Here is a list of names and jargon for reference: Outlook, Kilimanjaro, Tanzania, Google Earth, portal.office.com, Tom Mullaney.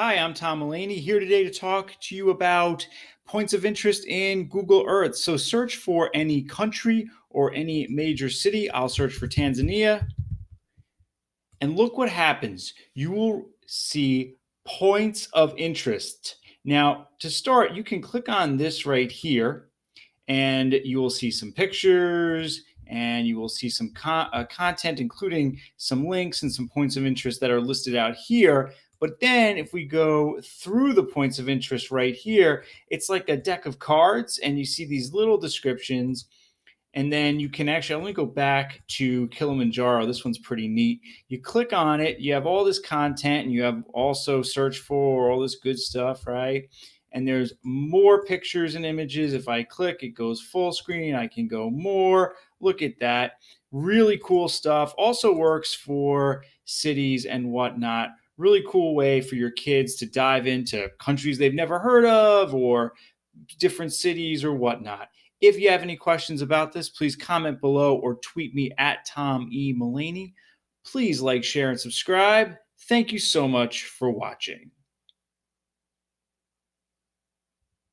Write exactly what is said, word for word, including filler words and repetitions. Hi, I'm Tom Mullaney, here today to talk to you about points of interest in Google Earth. So search for any country or any major city. I'll search for Tanzania. And look what happens. You will see points of interest. Now, to start, you can click on this right here, and you will see some pictures, and you will see some con uh, content, including some links and some points of interest that are listed out here. But then if we go through the points of interest right here, it's like a deck of cards, and you see these little descriptions. And then you can actually only go back to Kilimanjaro. This one's pretty neat. You click on it. You have all this content, and you have also search for all this good stuff, right? And there's more pictures and images. If I click, it goes full screen. I can go more. Look at that. Really cool stuff. Also works for cities and whatnot. Really cool way for your kids to dive into countries they've never heard of or different cities or whatnot. If you have any questions about this, please comment below or tweet me at Tom E. Mullaney. Please like, share, and subscribe. Thank you so much for watching.